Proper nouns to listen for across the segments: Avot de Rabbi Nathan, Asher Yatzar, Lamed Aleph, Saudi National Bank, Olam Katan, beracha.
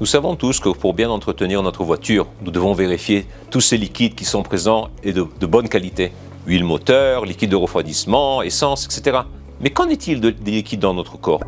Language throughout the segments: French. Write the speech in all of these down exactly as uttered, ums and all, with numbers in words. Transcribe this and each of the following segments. Nous savons tous que pour bien entretenir notre voiture, nous devons vérifier tous ces liquides qui sont présents et de, de bonne qualité. Huile moteur, liquide de refroidissement, essence, et cetera. Mais qu'en est-il de, des liquides dans notre corps?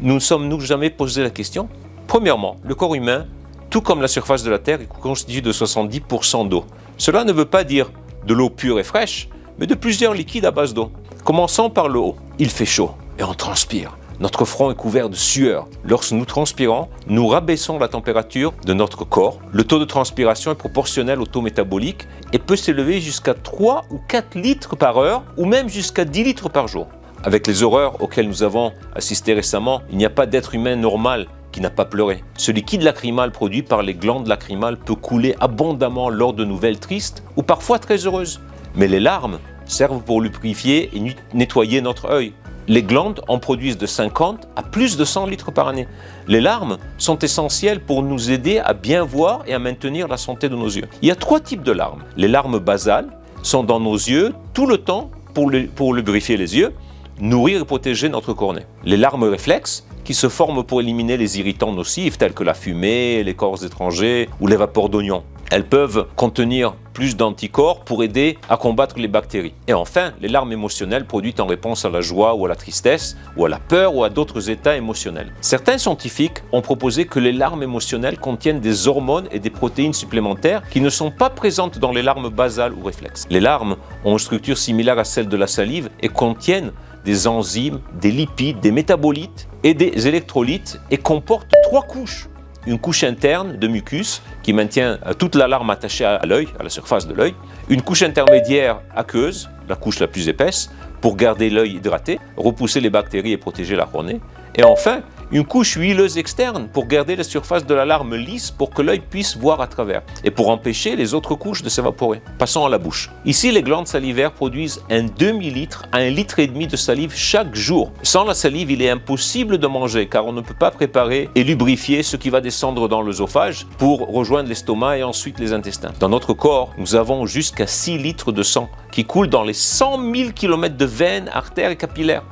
Nous ne sommes-nous jamais posé la question? Premièrement, le corps humain, tout comme la surface de la Terre, est constitué de soixante-dix pour cent d'eau. Cela ne veut pas dire de l'eau pure et fraîche, mais de plusieurs liquides à base d'eau. Commençons par le haut. Il fait chaud et on transpire. Notre front est couvert de sueur. Lorsque nous transpirons, nous rabaissons la température de notre corps. Le taux de transpiration est proportionnel au taux métabolique et peut s'élever jusqu'à trois ou quatre litres par heure ou même jusqu'à dix litres par jour. Avec les horreurs auxquelles nous avons assisté récemment, il n'y a pas d'être humain normal qui n'a pas pleuré. Ce liquide lacrymal produit par les glandes lacrymales peut couler abondamment lors de nouvelles tristes ou parfois très heureuses. Mais les larmes servent pour lubrifier et nettoyer notre œil. Les glandes en produisent de cinquante à plus de cent litres par année. Les larmes sont essentielles pour nous aider à bien voir et à maintenir la santé de nos yeux. Il y a trois types de larmes. Les larmes basales sont dans nos yeux tout le temps pour, le, pour lubrifier les yeux, nourrir et protéger notre cornée. Les larmes réflexes qui se forment pour éliminer les irritants nocifs tels que la fumée, les corps étrangers ou les vapeurs d'oignons. Elles peuvent contenir plus d'anticorps pour aider à combattre les bactéries. Et enfin, les larmes émotionnelles produites en réponse à la joie ou à la tristesse, ou à la peur ou à d'autres états émotionnels. Certains scientifiques ont proposé que les larmes émotionnelles contiennent des hormones et des protéines supplémentaires qui ne sont pas présentes dans les larmes basales ou réflexes. Les larmes ont une structure similaire à celle de la salive et contiennent des enzymes, des lipides, des métabolites et des électrolytes et comportent trois couches. Une couche interne de mucus qui maintient toute la larme attachée à l'œil, à la surface de l'œil. Une couche intermédiaire aqueuse, la couche la plus épaisse, pour garder l'œil hydraté, repousser les bactéries et protéger la cornée. Et enfin, une couche huileuse externe pour garder la surface de la larme lisse pour que l'œil puisse voir à travers et pour empêcher les autres couches de s'évaporer. Passons à la bouche. Ici, les glandes salivaires produisent un demi-litre à un litre et demi de salive chaque jour. Sans la salive, il est impossible de manger car on ne peut pas préparer et lubrifier ce qui va descendre dans l'œsophage pour rejoindre l'estomac et ensuite les intestins. Dans notre corps, nous avons jusqu'à six litres de sang qui coule dans les cent mille kilomètres de veines, artères et capillaires.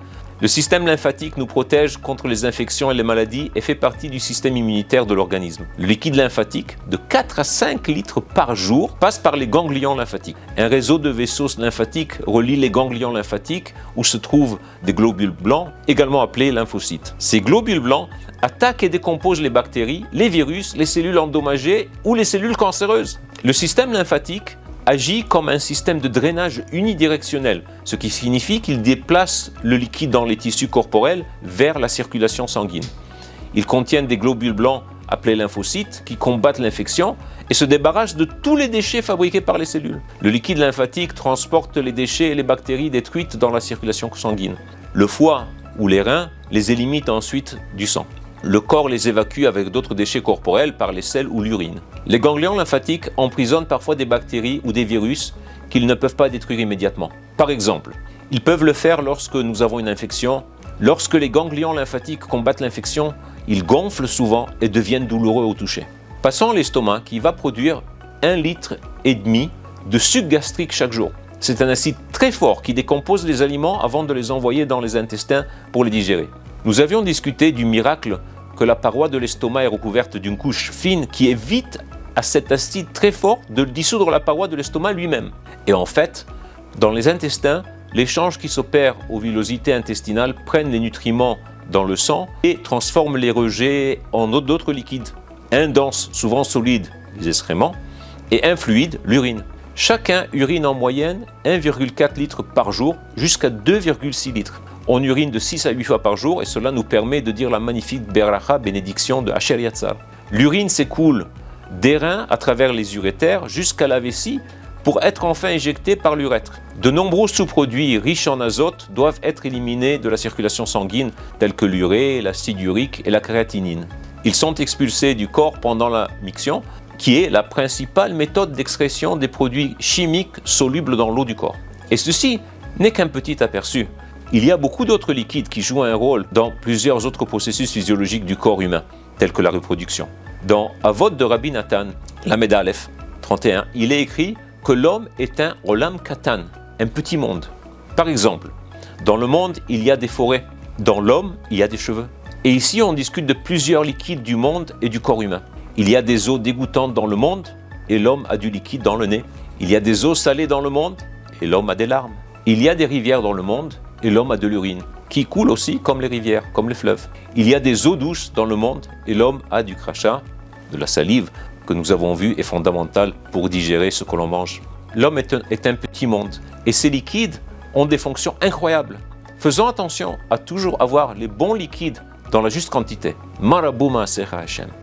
Le système lymphatique nous protège contre les infections et les maladies et fait partie du système immunitaire de l'organisme. Le liquide lymphatique, de quatre à cinq litres par jour, passe par les ganglions lymphatiques. Un réseau de vaisseaux lymphatiques relie les ganglions lymphatiques où se trouvent des globules blancs, également appelés lymphocytes. Ces globules blancs attaquent et décomposent les bactéries, les virus, les cellules endommagées ou les cellules cancéreuses. Le système lymphatique agit comme un système de drainage unidirectionnel, ce qui signifie qu'il déplace le liquide dans les tissus corporels vers la circulation sanguine. Ils contiennent des globules blancs appelés lymphocytes qui combattent l'infection et se débarrassent de tous les déchets fabriqués par les cellules. Le liquide lymphatique transporte les déchets et les bactéries détruites dans la circulation sanguine. Le foie ou les reins les éliminent ensuite du sang. Le corps les évacue avec d'autres déchets corporels par les selles ou l'urine. Les ganglions lymphatiques emprisonnent parfois des bactéries ou des virus qu'ils ne peuvent pas détruire immédiatement. Par exemple, ils peuvent le faire lorsque nous avons une infection. Lorsque les ganglions lymphatiques combattent l'infection, ils gonflent souvent et deviennent douloureux au toucher. Passons à l'estomac qui va produire un virgule cinq litre de suc gastrique chaque jour. C'est un acide très fort qui décompose les aliments avant de les envoyer dans les intestins pour les digérer. Nous avions discuté du miracle que la paroi de l'estomac est recouverte d'une couche fine qui évite à cet acide très fort de dissoudre la paroi de l'estomac lui-même. Et en fait, dans les intestins, l'échange qui s'opère aux villosités intestinales prennent les nutriments dans le sang et transforment les rejets en d'autres liquides. Un dense, souvent solide, les excréments, et un fluide, l'urine. Chacun urine en moyenne un virgule quatre litre par jour jusqu'à deux virgule six litres. On urine de six à huit fois par jour et cela nous permet de dire la magnifique beracha, bénédiction de Asher Yatzar. L'urine s'écoule des reins à travers les urétères jusqu'à la vessie pour être enfin éjectée par l'urètre. De nombreux sous-produits riches en azote doivent être éliminés de la circulation sanguine tels que l'urée, l'acide urique et la créatinine. Ils sont expulsés du corps pendant la miction qui est la principale méthode d'excrétion des produits chimiques solubles dans l'eau du corps. Et ceci n'est qu'un petit aperçu. Il y a beaucoup d'autres liquides qui jouent un rôle dans plusieurs autres processus physiologiques du corps humain, tels que la reproduction. Dans Avot de Rabbi Nathan, la Lamed Aleph trente et un, il est écrit que l'homme est un Olam Katan, un petit monde. Par exemple, dans le monde, il y a des forêts. Dans l'homme, il y a des cheveux. Et ici, on discute de plusieurs liquides du monde et du corps humain. Il y a des eaux dégoûtantes dans le monde et l'homme a du liquide dans le nez. Il y a des eaux salées dans le monde et l'homme a des larmes. Il y a des rivières dans le monde et l'homme a de l'urine, qui coule aussi comme les rivières, comme les fleuves. Il y a des eaux douces dans le monde et l'homme a du crachat, de la salive, que nous avons vu est fondamentale pour digérer ce que l'on mange. L'homme est, est un petit monde et ces liquides ont des fonctions incroyables. Faisons attention à toujours avoir les bons liquides dans la juste quantité. Marabouma Serra Hashem.